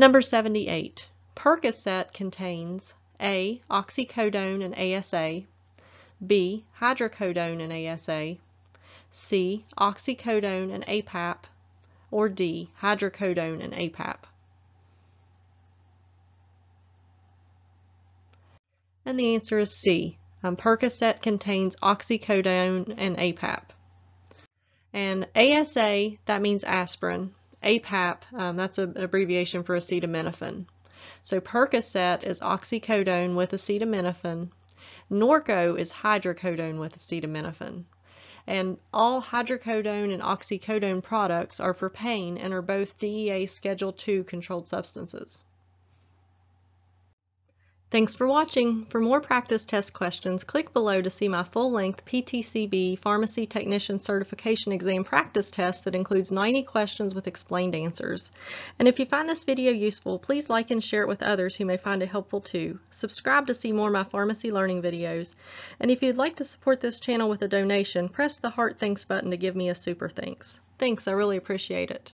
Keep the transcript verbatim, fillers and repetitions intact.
Number seventy-eight, Percocet contains A, oxycodone and A S A, B, hydrocodone and A S A, C, oxycodone and A P A P, or D, hydrocodone and A P A P. And the answer is C. Um, Percocet contains oxycodone and A P A P. And A S A, that means aspirin. A P A P, um, that's a, an abbreviation for acetaminophen. So Percocet is oxycodone with acetaminophen. Norco is hydrocodone with acetaminophen. And all hydrocodone and oxycodone products are for pain and are both D E A Schedule two controlled substances. Thanks for watching. For more practice test questions, click below to see my full-length P T C B Pharmacy Technician Certification Exam practice test that includes ninety questions with explained answers. And if you find this video useful, please like and share it with others who may find it helpful too. Subscribe to see more of my pharmacy learning videos. And if you'd like to support this channel with a donation, press the heart thanks button to give me a super thanks. Thanks, I really appreciate it.